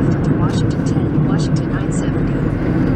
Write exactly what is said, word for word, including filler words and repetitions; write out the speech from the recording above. left to Washington ten, Washington nine seventy.